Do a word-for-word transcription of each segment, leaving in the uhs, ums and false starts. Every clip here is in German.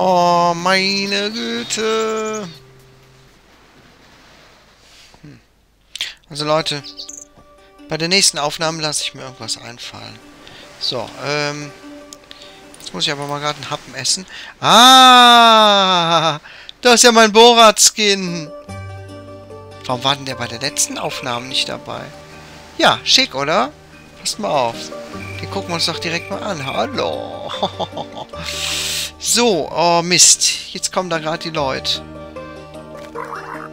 Oh, meine Güte. Hm. Also Leute, bei den nächsten Aufnahmen lasse ich mir irgendwas einfallen. So, ähm... jetzt muss ich aber mal gerade einen Happen essen. Ah! Das ist ja mein Borat-Skin. Warum war denn der bei der letzten Aufnahme nicht dabei? Ja, schick, oder? Passt mal auf. Den gucken wir uns doch direkt mal an. Hallo. So, oh Mist. Jetzt kommen da gerade die Leute.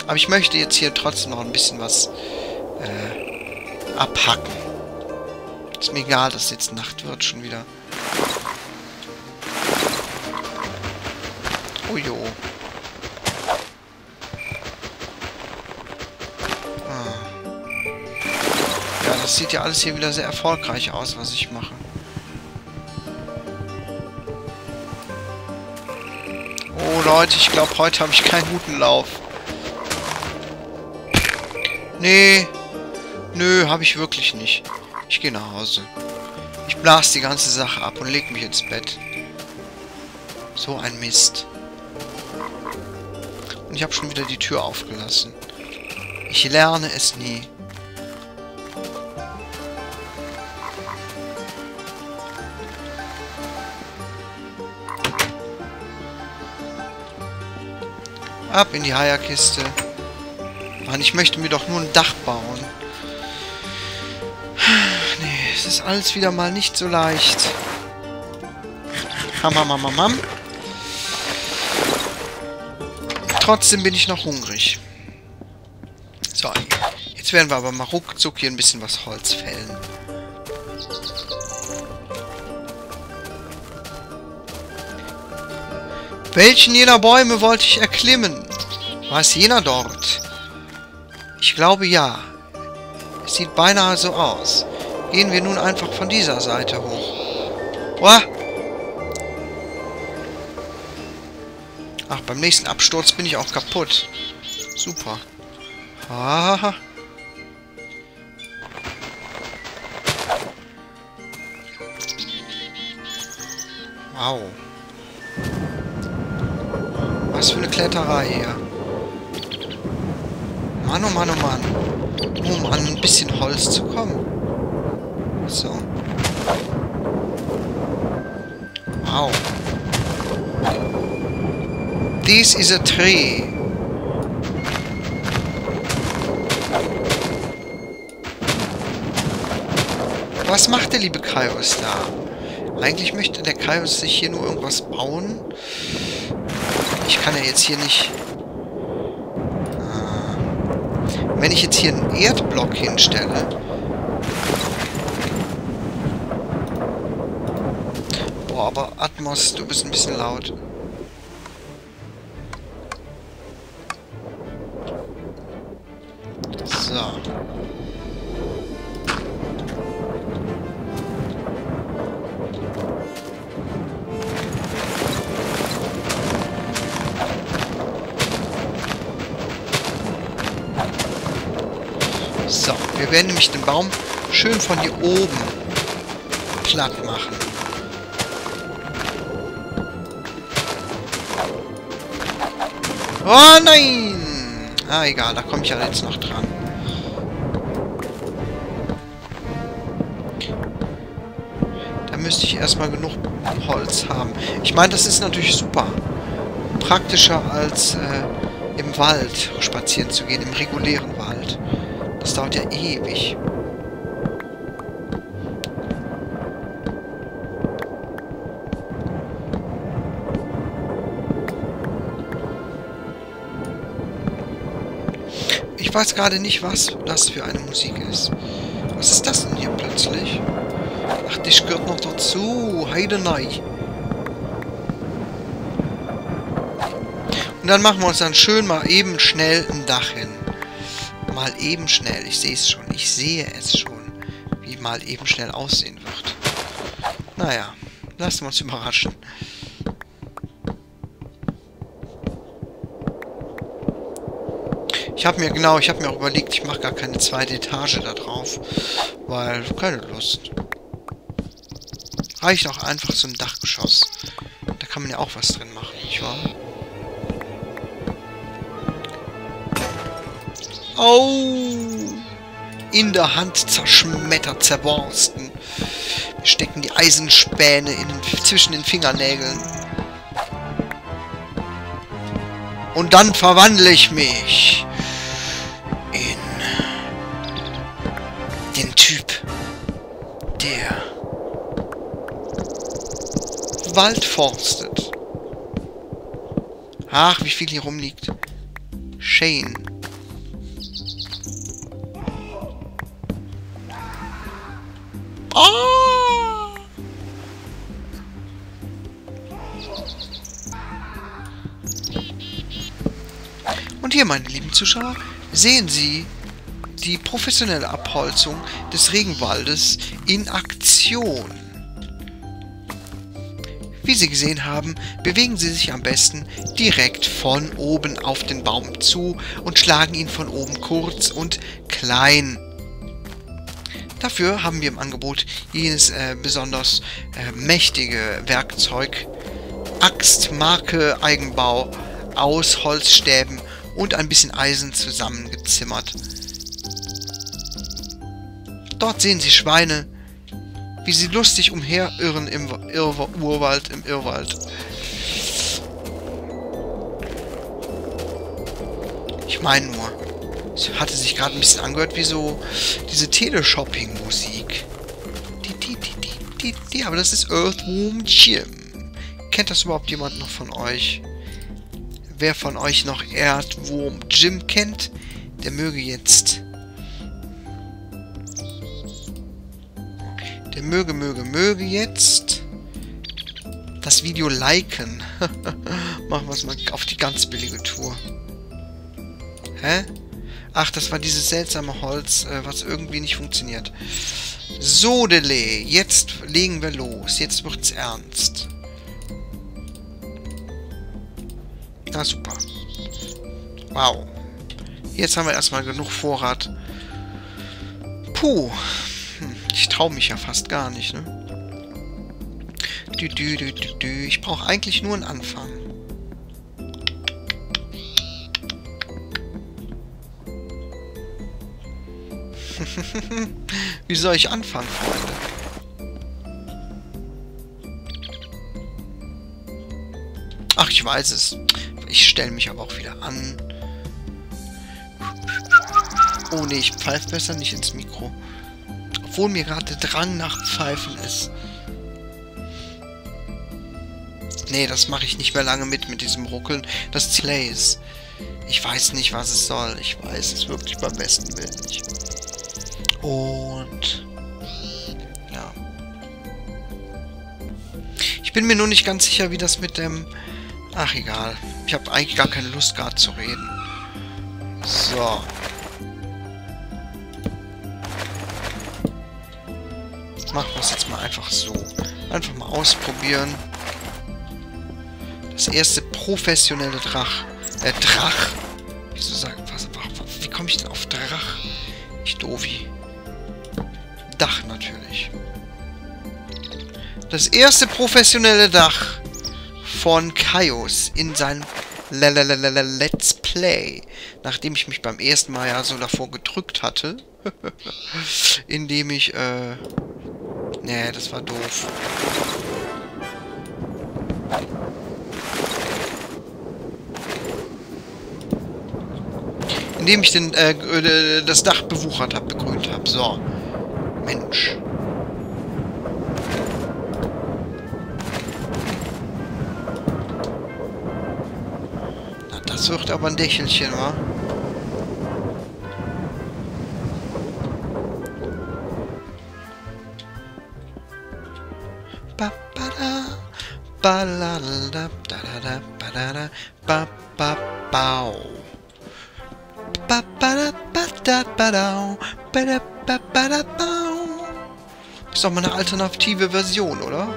Aber ich möchte jetzt hier trotzdem noch ein bisschen was äh, abhacken. Ist mir egal, dass jetzt Nacht wird schon wieder. Oh jo. Das sieht ja alles hier wieder sehr erfolgreich aus, was ich mache. Oh Leute, ich glaube, heute habe ich keinen guten Lauf. Nee. Nö, habe ich wirklich nicht. Ich gehe nach Hause. Ich blase die ganze Sache ab und lege mich ins Bett. So ein Mist. Und ich habe schon wieder die Tür aufgelassen. Ich lerne es nie. Ab in die Heierkiste. Mann, ich möchte mir doch nur ein Dach bauen. Nee, es ist alles wieder mal nicht so leicht. Hamamamamam. Trotzdem bin ich noch hungrig. So, jetzt werden wir aber mal ruckzuck hier ein bisschen was Holz fällen. Welchen jener Bäume wollte ich erklimmen? War es jener dort? Ich glaube ja. Es sieht beinahe so aus. Gehen wir nun einfach von dieser Seite hoch. Boah! Ach, beim nächsten Absturz bin ich auch kaputt. Super. Ah. Wow. Was für eine Kletterei hier. Mann, oh Mann, oh Mann. Um an ein bisschen Holz zu kommen. So. Wow. This is a tree. Was macht der liebe Kaius da? Eigentlich möchte der Kaius sich hier nur irgendwas bauen. Ich kann ja jetzt hier nicht... Ah. Wenn ich jetzt hier einen Erdblock hinstelle... Boah, aber Atmos, du bist ein bisschen laut. So. So, wir werden nämlich den Baum schön von hier oben platt machen. Oh nein! Ah, egal, da komme ich ja jetzt noch dran. Da müsste ich erstmal genug Holz haben. Ich meine, das ist natürlich super. Praktischer als äh, im Wald spazieren zu gehen, im regulären Wald. Das dauert ja ewig. Ich weiß gerade nicht, was das für eine Musik ist. Was ist das denn hier plötzlich? Ach, das gehört noch dazu. Heidenei. Und dann machen wir uns dann schön mal eben schnell ein Dach hin. Mal eben schnell. Ich sehe es schon. Ich sehe es schon. Wie mal eben schnell aussehen wird. Naja. Lassen wir uns überraschen. Ich habe mir, genau, ich habe mir auch überlegt, ich mache gar keine zweite Etage da drauf. Weil, keine Lust. Reicht auch einfach zum Dachgeschoss. Da kann man ja auch was drin machen, nicht wahr? Oh! In der Hand zerschmettert, zerborsten. Wir stecken die Eisenspäne in den, zwischen den Fingernägeln. Und dann verwandle ich mich in den Typ, der Wald forstet. Ach, wie viel hier rumliegt. Shane. Oh! Und hier, meine lieben Zuschauer, sehen Sie die professionelle Abholzung des Regenwaldes in Aktion. Wie Sie gesehen haben, bewegen Sie sich am besten direkt von oben auf den Baum zu und schlagen ihn von oben kurz und klein. Dafür haben wir im Angebot jenes äh, besonders äh, mächtige Werkzeug, Axt, Marke, Eigenbau, aus Holzstäben und ein bisschen Eisen zusammengezimmert. Dort sehen Sie Schweine, wie sie lustig umherirren im Irr Urwald, im Irrwald. Ich meine nur. Es hatte sich gerade ein bisschen angehört wie so diese Teleshopping-Musik. Die, die, die, die, die, die, aber das ist Earthworm Jim. Kennt das überhaupt jemand noch von euch? Wer von euch noch Earthworm Jim kennt, der möge jetzt... Der möge, möge, möge jetzt das Video liken. Machen wir es mal auf die ganz billige Tour. Hä? Ach, das war dieses seltsame Holz, äh, was irgendwie nicht funktioniert. So, Dele, jetzt legen wir los. Jetzt wird's ernst. Na, super. Wow. Jetzt haben wir erstmal genug Vorrat. Puh. Hm, ich traue mich ja fast gar nicht, ne? Dü, dü, dü, dü, dü. Ich brauche eigentlich nur einen Anfang. Wie soll ich anfangen, Freunde? Ach, ich weiß es. Ich stelle mich aber auch wieder an. Oh ne, ich pfeife besser nicht ins Mikro. Obwohl mir gerade der Drang nach Pfeifen ist. Nee, das mache ich nicht mehr lange mit, mit diesem Ruckeln. Das Ziel ist. Ich weiß nicht, was es soll. Ich weiß es wirklich beim besten Willen nicht. Und... ja. Ich bin mir nur nicht ganz sicher, wie das mit dem... Ach, egal. Ich habe eigentlich gar keine Lust, gerade zu reden. So. Machen wir es jetzt mal einfach so. Einfach mal ausprobieren. Das erste professionelle Drach. Äh, Drach. Wieso sagen... Was, wie komme ich denn auf Drach? Ich doofi. Dach natürlich. Das erste professionelle Dach von Kaius in seinem Let's Play. Nachdem ich mich beim ersten Mal ja so davor gedrückt hatte. Indem ich, äh... nee, das war doof. Indem ich den, äh, das Dach bewuchert habe, begrünt habe. So. Mensch. Na, das wird aber ein Dächelchen, wa? Ba ba da, ba la da, da da ba da da, ba ba bau. Ist doch mal eine alternative Version, oder?